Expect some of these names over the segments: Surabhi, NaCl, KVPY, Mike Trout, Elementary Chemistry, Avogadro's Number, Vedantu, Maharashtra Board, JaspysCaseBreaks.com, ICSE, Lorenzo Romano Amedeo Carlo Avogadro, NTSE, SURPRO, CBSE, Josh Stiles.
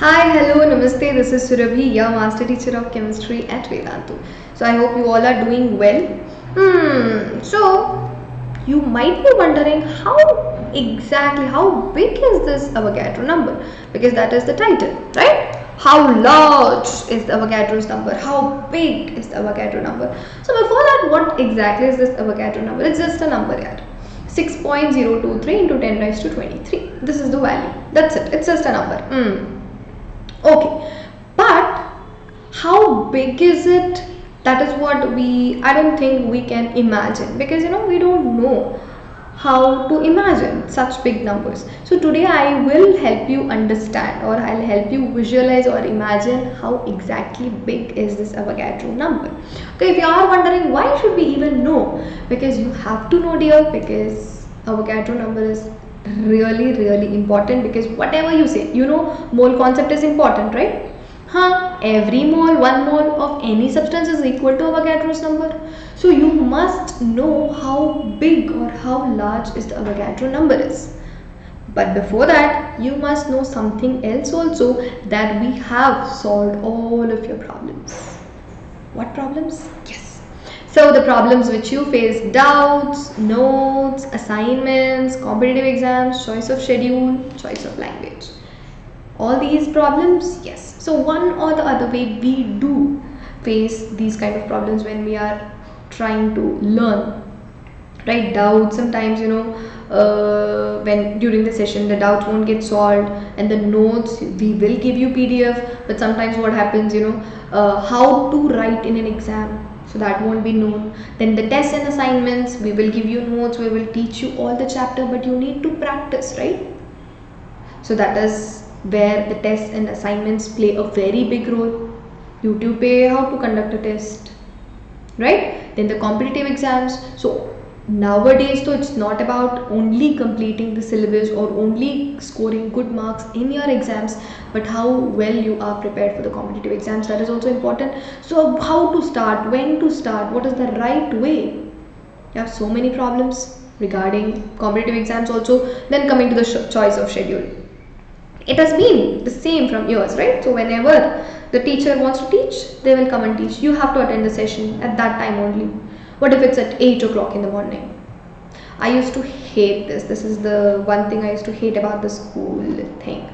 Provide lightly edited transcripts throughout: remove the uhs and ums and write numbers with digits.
Hi, hello, namaste. This is Surabhi, your master teacher of chemistry at Vedantu. So I hope you all are doing well. So you might be wondering how big is this Avogadro number, because that is the title, right? How large is the Avogadro's number? How big is the Avogadro number? So before that, what exactly is this Avogadro number? It's just a number, yeah. 6.023 into 10 raised to 23. This is the value. That's it. It's just a number. Okay. But how big is it? That is what I don't think we can imagine, because we don't know how to imagine such big numbers. So today I will help you understand, or I'll help you visualize or imagine how exactly big is this Avogadro number. Okay, if you are wondering why should we even know, because you have to know, dear, because Avogadro number is really important, because whatever you say, mole concept is important, right? Every mole, 1 mole of any substance is equal to Avogadro's number. So you must know how big or how large is the Avogadro number is. But before that, you must know something else also, that we have solved all of your problems. What problems? Yes. So the problems which you face, doubts, notes, assignments, competitive exams, choice of schedule, choice of language. All these problems, yes. So one or the other way we do face these kind of problems when we are trying to learn, right? Doubts sometimes, during the session the doubts won't get solved, and the notes we will give you PDF, but sometimes what happens, how to write in an exam, so that won't be known. Then the tests and assignments, we will give you notes, we will teach you all the chapter, but you need to practice, right? So that is where the tests and assignments play a very big role. YouTube pay how to conduct a test, right? Then the competitive exams. So nowadays, so it's not about only completing the syllabus or only scoring good marks in your exams, but how well you are prepared for the competitive exams, that is also important. So how to start, when to start, what is the right way? You have so many problems regarding competitive exams also. Then coming to the choice of schedule. It has been the same from years, right? So whenever the teacher wants to teach, they will come and teach. You have to attend the session at that time only. What if it's at 8 o'clock in the morning? I used to hate this. This is the one thing I used to hate about the school thing.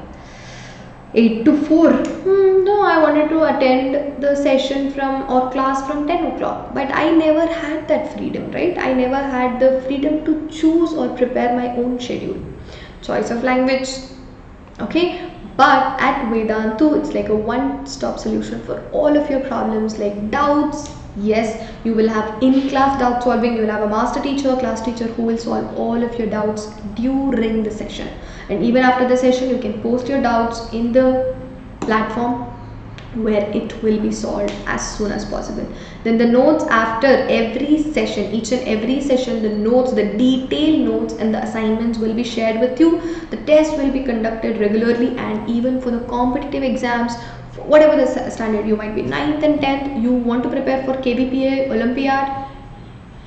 8 to 4. No, I wanted to attend the session or class from 10 o'clock. But I never had that freedom, right? I never had the freedom to choose or prepare my own schedule. Choice of language. Okay, but at Vedantu, it's like a one-stop solution for all of your problems, like doubts. Yes, you will have in-class doubt solving. You will have a master teacher, class teacher who will solve all of your doubts during the session. And even after the session, you can post your doubts in the platform where it will be solved as soon as possible. Then the notes after every session, each and every session, the notes, the detailed notes and the assignments will be shared with you. The test will be conducted regularly, and even for the competitive exams, whatever the standard you might be, 9th and 10th, you want to prepare for KVPY, Olympiad,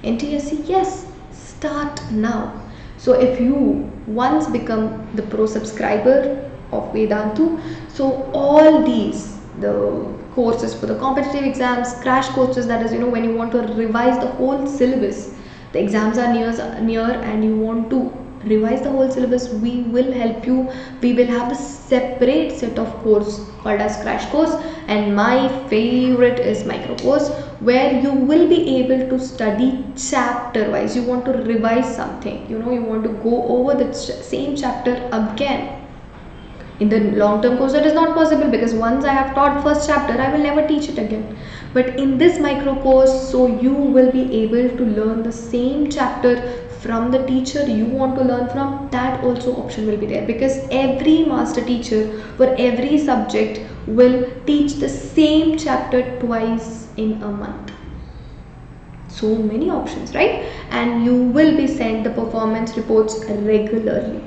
NTSE, yes, start now. So if you once become the pro subscriber of Vedantu, so all these, the courses for the competitive exams, crash courses, that is when you want to revise the whole syllabus, the exams are near and you want to revise the whole syllabus, we will help you. We will have a separate set of course called as crash course, and my favorite is micro course, where you will be able to study chapter wise. You want to revise something, you want to go over the same chapter again. In the long-term course, that is not possible, because once I have taught first chapter, I will never teach it again. But in this micro course, so you will be able to learn the same chapter from the teacher you want to learn from. That also option will be there, because every master teacher for every subject will teach the same chapter twice in a month. So many options, right? And you will be sent the performance reports regularly.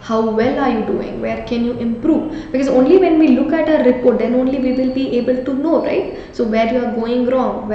How well are you doing? Where can you improve? Because only when we look at a report, then only we will be able to know, right? So where you are going wrong,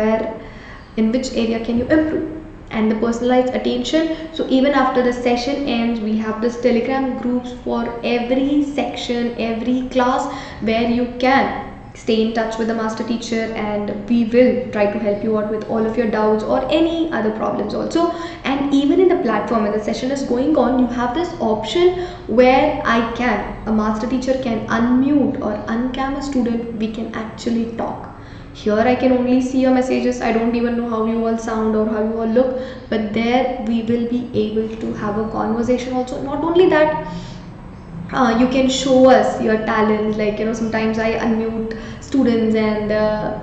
in which area can you improve? and the personalized attention. So even after the session ends, we have this Telegram groups for every section, every class, where you can stay in touch with the master teacher, and we will try to help you out with all of your doubts or any other problems also. And even in the platform when the session is going on, you have this option where a master teacher can unmute or uncam a student. We can actually talk. Here I can only see your messages. I don't even know how you all sound or how you all look, but there we will be able to have a conversation also. Not only that, you can show us your talents, like, you know, sometimes I unmute students and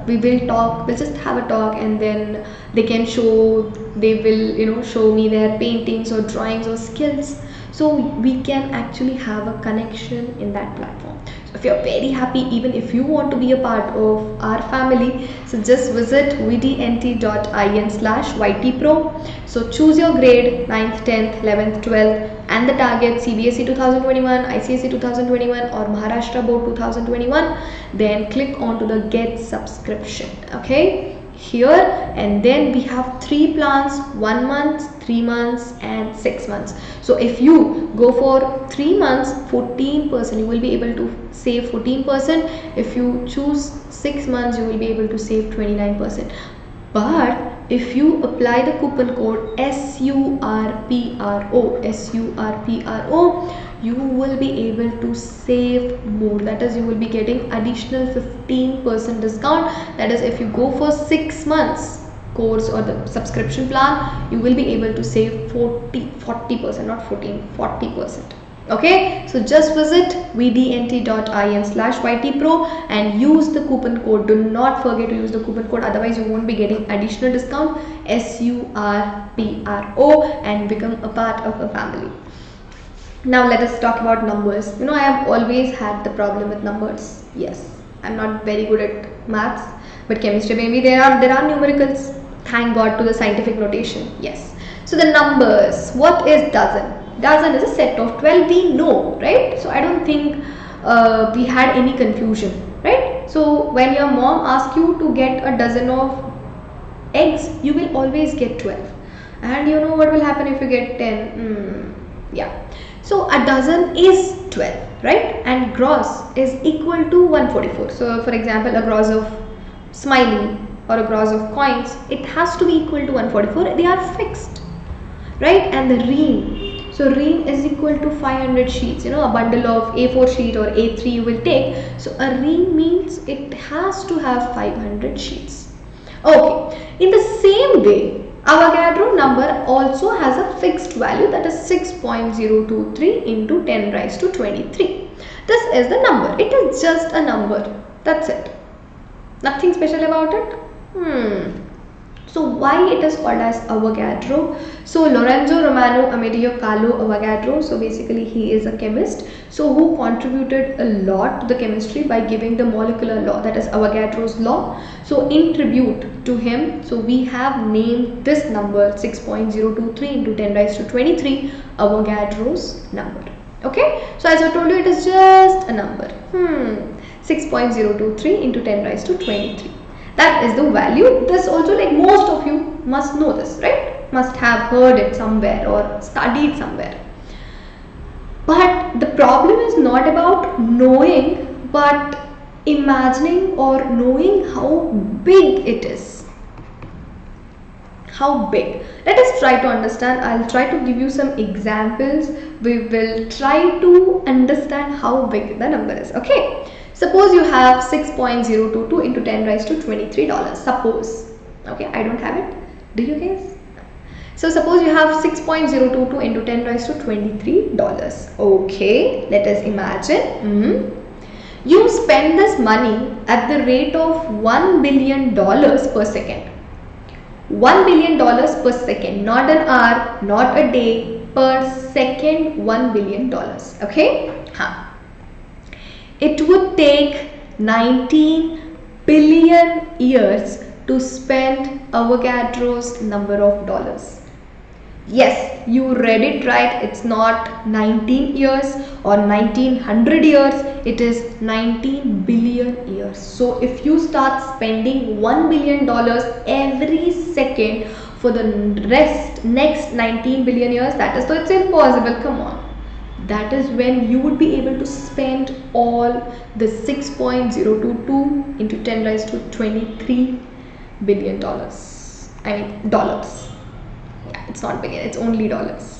we will talk, we'll just have a talk, and then they will, you know, show me their paintings or drawings or skills. So we can actually have a connection in that platform. So if you're very happy, even if you want to be a part of our family, so just visit vdnt.in/ytpro. So choose your grade, 9th, 10th, 11th, 12th. And the target CBSE 2021, ICSE 2021 or Maharashtra Board 2021, then click on to the get subscription, okay, here. And then we have 3 plans: 1 month, 3 months and 6 months. So if you go for 3 months, 14%, you will be able to save 14%. If you choose 6 months, you will be able to save 29%. But if you apply the coupon code SURPRO, you will be able to save more. That is, you will be getting additional 15% discount. That is, if you go for 6 months course or the subscription plan, you will be able to save 40%, not 14, 40%. Okay, so just visit vdnt.in/ytpro and use the coupon code. Do not forget to use the coupon code, otherwise you won't be getting additional discount SURPRO and become a part of a family. Now let us talk about numbers. You know, I have always had the problem with numbers. Yes, I'm not very good at maths, but chemistry maybe there are numericals. Thank God to the scientific notation. Yes. So the numbers. What is dozen? Dozen is a set of 12, we know, right? So I don't think we had any confusion, right? So when your mom asks you to get a dozen of eggs, you will always get 12. And you know what will happen if you get 10? Yeah. So a dozen is 12, right? And gross is equal to 144. So for example, a gross of smiley or a gross of coins, it has to be equal to 144. They are fixed, right? And the ream. So ream is equal to 500 sheets, you know, a bundle of A4 sheet or A3 you will take. So a ream means it has to have 500 sheets. Okay, in the same way, Avogadro number also has a fixed value, that is 6.023 into 10 raised to 23. This is the number. It is just a number. That's it. Nothing special about it. So why it is called as Avogadro? So Lorenzo Romano Amedeo Carlo Avogadro, so basically he is a chemist, so who contributed a lot to the chemistry by giving the molecular law, that is Avogadro's law. So in tribute to him, so we have named this number 6.023 into 10 raised to 23 Avogadro's number. Okay, so as I told you, it is just a number. 6.023 into 10 raised to 23. That is the value. This also, like, most of you must know this, right? Must have heard it somewhere or studied somewhere. But the problem is not about knowing, but imagining or knowing how big it is. How big? Let us try to understand. I'll try to give you some examples. We will try to understand how big the number is. Okay. Suppose you have 6.022 into 10 raised to 23 dollars. Suppose. Okay, I don't have it. Do you guys? So suppose you have 6.022 into 10 raised to 23 dollars. Okay, let us imagine. You spend this money at the rate of $1 billion per second. $1 billion per second, not an hour, not a day, per second, $1 billion. Okay? It would take 19 billion years to spend Avogadro's number of dollars. Yes, you read it right. It's not 19 years or 1900 years. It is 19 billion years. So if you start spending $1 billion every second for the next 19 billion years. That is, so it's impossible, come on. That is when you would be able to spend all the 6.022 into 10 raised to 23 billion dollars. I mean dollars. Yeah, it's not billion, it's only dollars.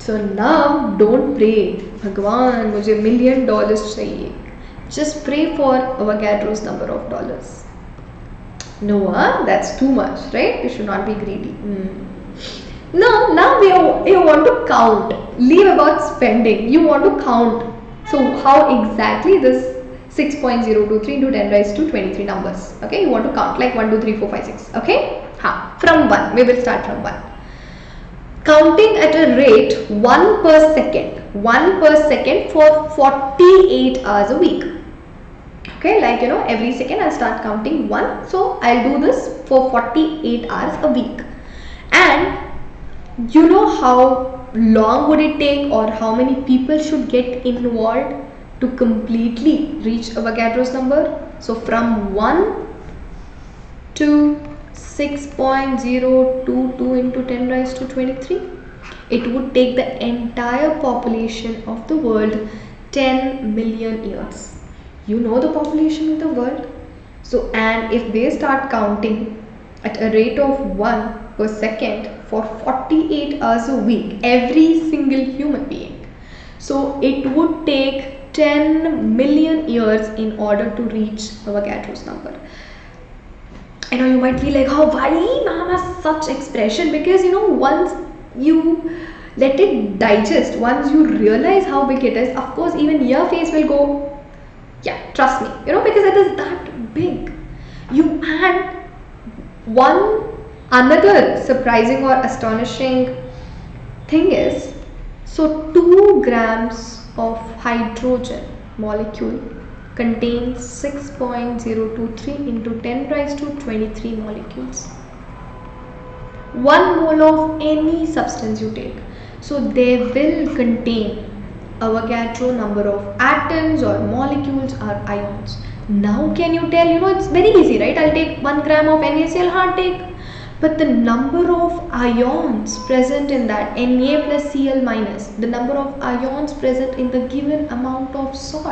So now don't pray, Bhagwan, mujhe $1 million chahiye. Just pray for Avogadro's number of dollars. Noah, that's too much, right? We should not be greedy. No, now you want to count. Leave about spending. You want to count. So how exactly this 6.023 into 10 raised to 23 numbers. Okay, you want to count like 1, 2, 3, 4, 5, 6. Okay, from 1. We will start from 1. Counting at a rate 1 per second. 1 per second for 48 hours a week. Okay, like you know, every second I'll start counting 1. So I'll do this for 48 hours a week. And you know how long would it take or how many people should get involved to completely reach Avogadro's number? So from 1 to 6.022 into 10 raised to 23, it would take the entire population of the world 10 million years. You know the population of the world. So, and if they start counting at a rate of 1 per second for 48 hours a week, every single human being. So it would take 10 million years in order to reach Avogadro's number. I know you might be like, oh, why ma'am has such expression? Because you know, once you let it digest, once you realize how big it is, of course, even your face will go, yeah, trust me, you know, because it is that big. You add Another surprising or astonishing thing is, so 2 grams of hydrogen molecule contains 6.023 into 10 raised to 23 molecules. 1 mole of any substance you take, so they will contain Avogadro number of atoms or molecules or ions. Now can you tell, you know, it's very easy, right? I'll take 1 gram of NaCl, but the number of ions present in that, Na plus Cl minus, the number of ions present in the given amount of salt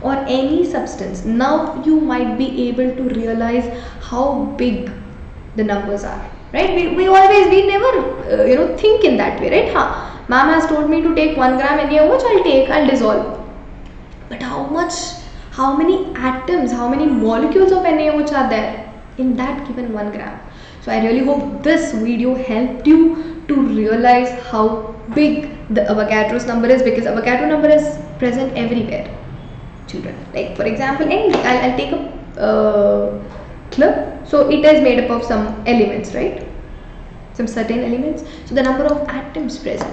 or any substance. Now you might be able to realize how big the numbers are, right? We never you know, think in that way, right? Ma'am has told me to take 1 gram Na, which I'll take, I'll dissolve. But how many atoms, how many molecules of Na which are there in that given 1 gram? So I really hope this video helped you to realize how big the Avogadro's number is, because Avogadro number is present everywhere, children. Like for example, I'll take a club. So it is made up of some elements, right? Some certain elements. So the number of atoms present.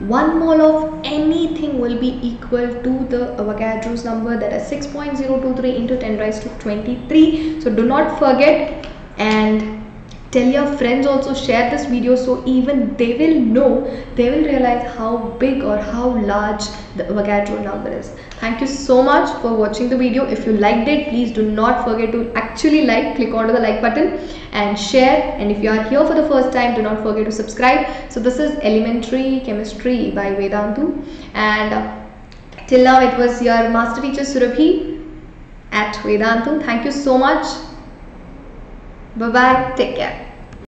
1 mole of anything will be equal to the Avogadro's number, that is 6.023 into 10 raised to 23. So do not forget. And tell your friends also, share this video, so even they will know, they will realize how big or how large the Avogadro number is. Thank you so much for watching the video. If you liked it, please do not forget to actually like, click onto the like button and share. And if you are here for the first time, do not forget to subscribe. So this is Elementary Chemistry by Vedantu, and till now it was your master teacher Surabhi at Vedantu. Thank you so much. Bye-bye. Take care.